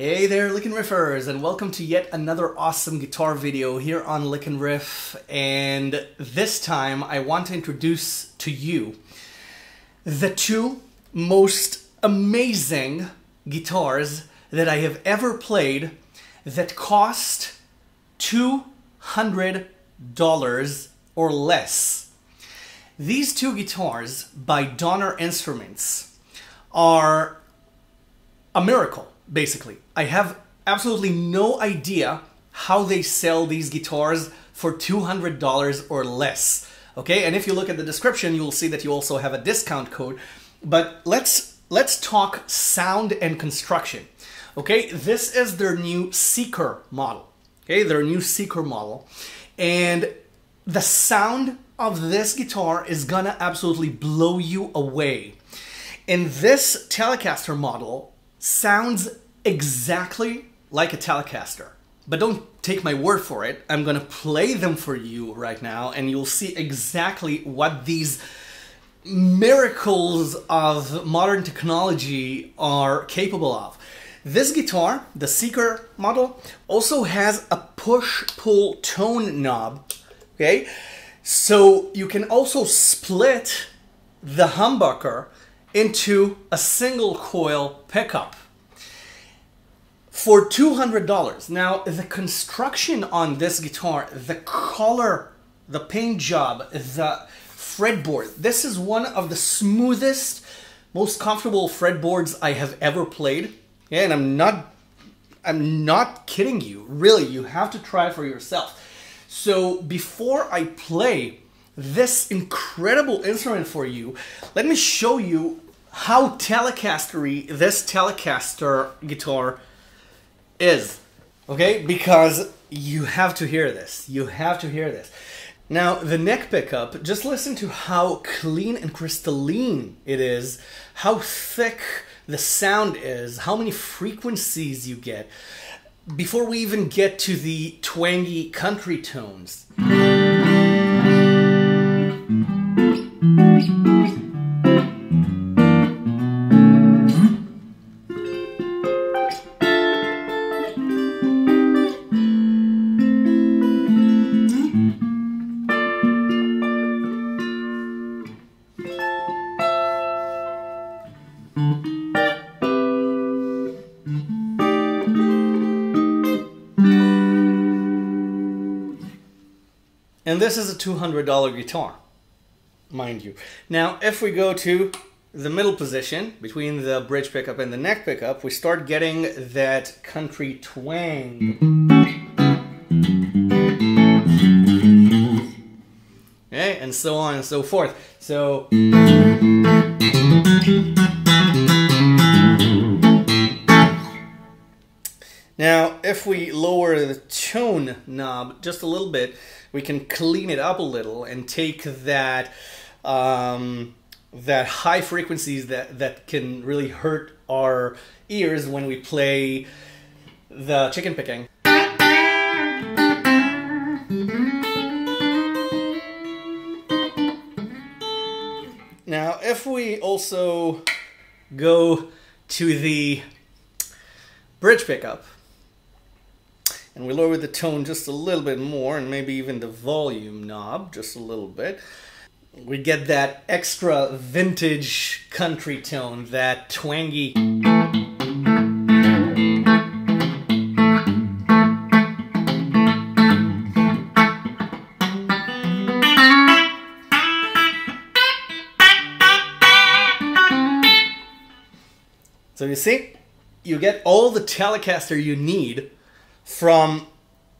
Hey there, LickNRiffers, and welcome to yet another awesome guitar video here on LickNRiff. And this time I want to introduce to you the two most amazing guitars that I have ever played that cost $200 or less. These two guitars by Donner Instruments are a miracle. Basically, I have absolutely no idea how they sell these guitars for $200 or less. Okay, and if you look at the description, you'll see that you also have a discount code. But let's talk sound and construction. Okay, this is their new Seeker model. Okay, their new Seeker model, and the sound of this guitar is gonna absolutely blow you away. And this Telecaster model sounds exactly like a Telecaster. But don't take my word for it. I'm gonna play them for you right now, and you'll see exactly what these miracles of modern technology are capable of. This guitar, the Seeker model, also has a push-pull tone knob, okay? So you can also split the humbucker into a single coil pickup for $200. Now, the construction on this guitar, the color, the paint job, the fretboard, this is one of the smoothest, most comfortable fretboards I have ever played. And I'm not kidding you. Really, you have to try for yourself. So before I play this incredible instrument for you, let me show you how Telecastery this Telecaster guitar is, okay? Because you have to hear this. You have to hear this. Now, the neck pickup, just listen to how clean and crystalline it is, how thick the sound is, how many frequencies you get, before we even get to the twangy country tones. And this is a $200 guitar, mind you. Now, if we go to the middle position between the bridge pickup and the neck pickup, we start getting that country twang. Okay, and so on and so forth. So now, if we lower the tone knob just a little bit, we can clean it up a little and take that that high frequencies that can really hurt our ears when we play the chicken picking. Now, if we also go to the bridge pickup, and we lower the tone just a little bit more, and maybe even the volume knob just a little bit, we get that extra vintage country tone, that twangy. So you see, you get all the Telecaster you need from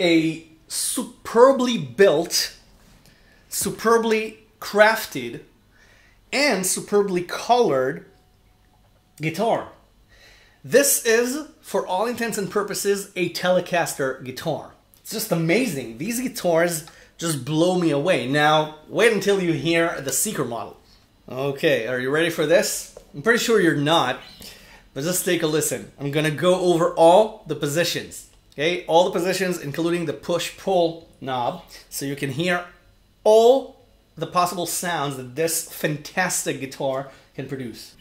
a superbly built, superbly crafted, and superbly colored guitar. This is, for all intents and purposes, a Telecaster guitar. It's just amazing. These guitars just blow me away. Now, wait until you hear the Seeker model. Okay, are you ready for this? I'm pretty sure you're not, but just take a listen. I'm gonna go over all the positions. Okay, all the positions, including the push-pull knob, so you can hear all the possible sounds that this fantastic guitar can produce.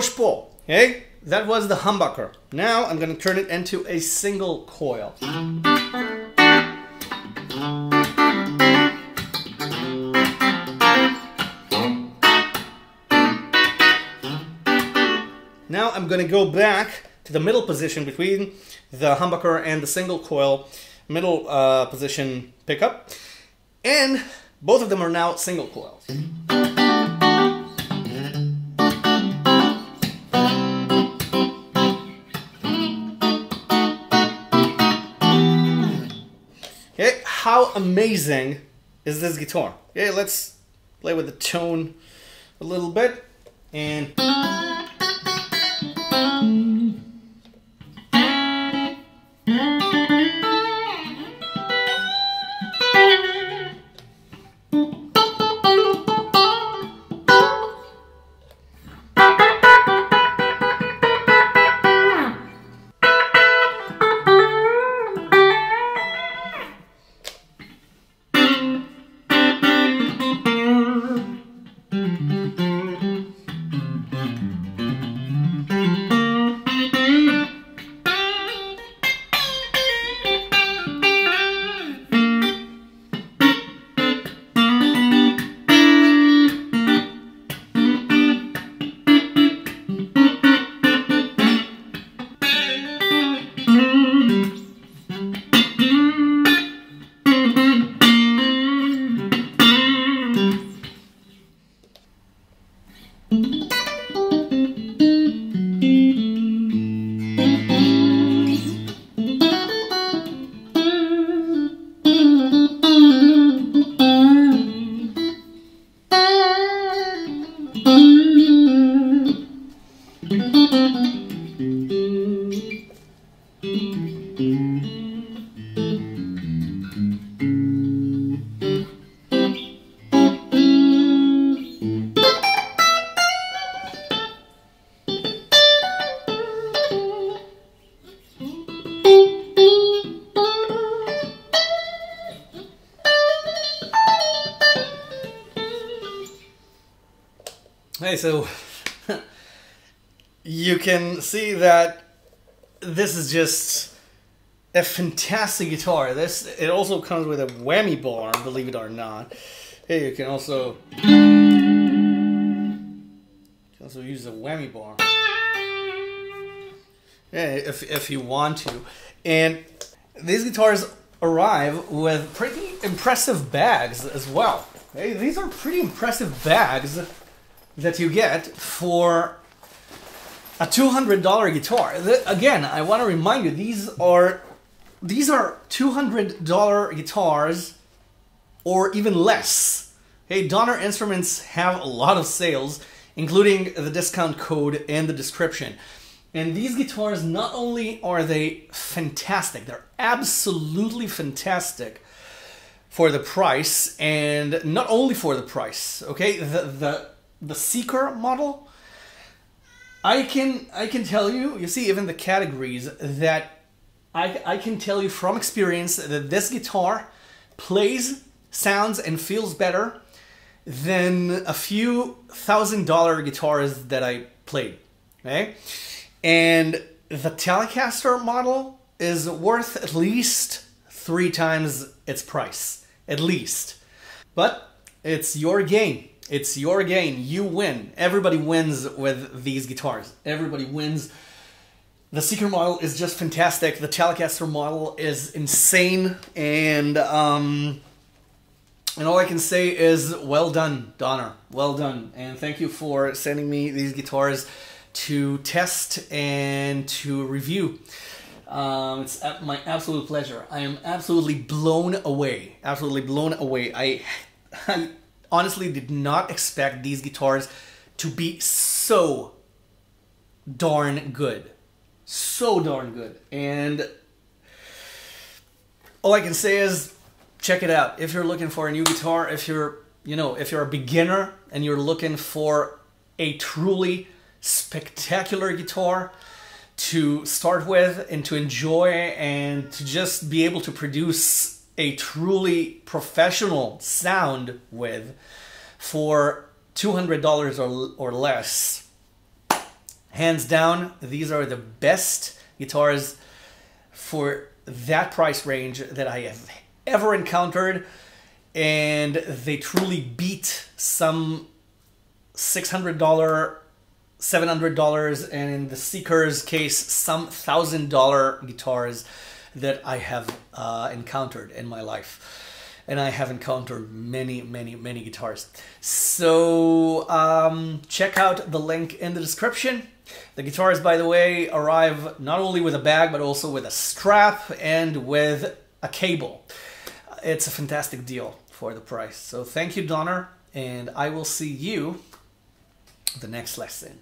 push-pull, okay? That was the humbucker. Now I'm going to turn it into a single coil. Now I'm going to go back to the middle position between the humbucker and the single coil middle position pickup. And both of them are now single coils. Okay, how amazing is this guitar? Okay, let's play with the tone a little bit and... Hey, so you can see that this is just a fantastic guitar. It also comes with a whammy bar, believe it or not. Hey, you can also use a whammy bar. Yeah, if you want to. And these guitars arrive with pretty impressive bags as well. Hey, these are pretty impressive bags that you get for a $200 guitar. Again, I want to remind you, these are $200 guitars or even less. Hey, Donner Instruments have a lot of sales, including the discount code in the description. And these guitars, not only are they fantastic, they're absolutely fantastic for the price, and not only for the price, okay? The Seeker model, I can tell you see even the categories that I can tell you from experience that this guitar plays, sounds, and feels better than a few $1,000 guitars that I played, okay? And the Telecaster model is worth at least 3 times its price, at least. But it's your game. It's your game. You win. Everybody wins with these guitars. Everybody wins. The Seeker model is just fantastic. The Telecaster model is insane. And all I can say is, well done, Donner. Well done. And thank you for sending me these guitars to test and to review. It's my absolute pleasure. I am absolutely blown away. Absolutely blown away. I honestly did not expect these guitars to be so darn good. So darn good. And all I can say is, check it out. If you're looking for a new guitar, if you're a beginner and you're looking for a truly spectacular guitar to start with and to enjoy and to just be able to produce a truly professional sound with for $200 or less, Hands down, these are the best guitars for that price range that I have ever encountered, and they truly beat some $600, $700, and in the Seeker's case, some $1,000 guitars that I have encountered in my life. And I have encountered many, many, many guitars. So check out the link in the description. The guitars, by the way, arrive not only with a bag, but also with a strap and with a cable. It's a fantastic deal for the price. So thank you, Donner, and I will see you the next lesson.